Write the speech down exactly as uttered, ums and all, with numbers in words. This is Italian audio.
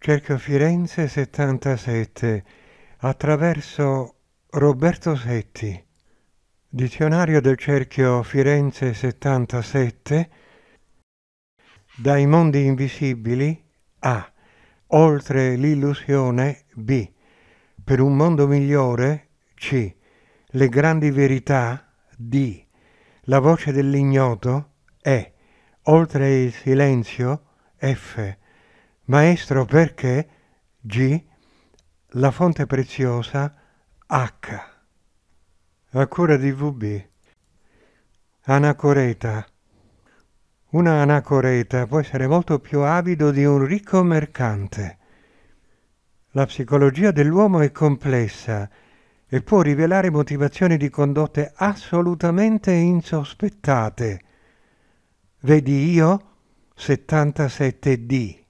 Cerchio Firenze settantasette, attraverso Roberto Setti. Dizionario del cerchio Firenze settantasette, Dai mondi invisibili A, Oltre l'illusione B, Per un mondo migliore C, Le grandi verità D, La voce dell'ignoto E, Oltre il silenzio F, Maestro perché G, La fonte preziosa H. A cura di V B. Anacoreta. Una anacoreta può essere molto più avido di un ricco mercante. La psicologia dell'uomo è complessa e può rivelare motivazioni di condotte assolutamente insospettate. Vedi io settantasette D.